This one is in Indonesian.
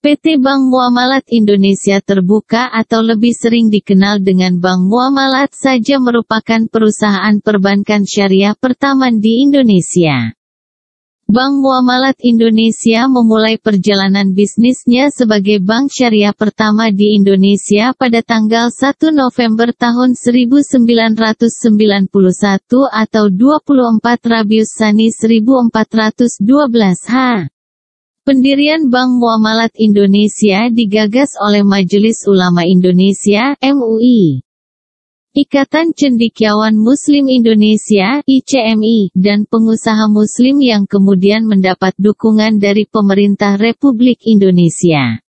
PT Bank Muamalat Indonesia Terbuka atau lebih sering dikenal dengan Bank Muamalat saja merupakan perusahaan perbankan syariah pertama di Indonesia. Bank Muamalat Indonesia memulai perjalanan bisnisnya sebagai bank syariah pertama di Indonesia pada tanggal 1 November tahun 1991 atau 24 Rabiul Tsani 1412H. Pendirian Bank Muamalat Indonesia digagas oleh Majelis Ulama Indonesia (MUI), Ikatan Cendikiawan Muslim Indonesia (ICMI), dan pengusaha Muslim yang kemudian mendapat dukungan dari Pemerintah Republik Indonesia.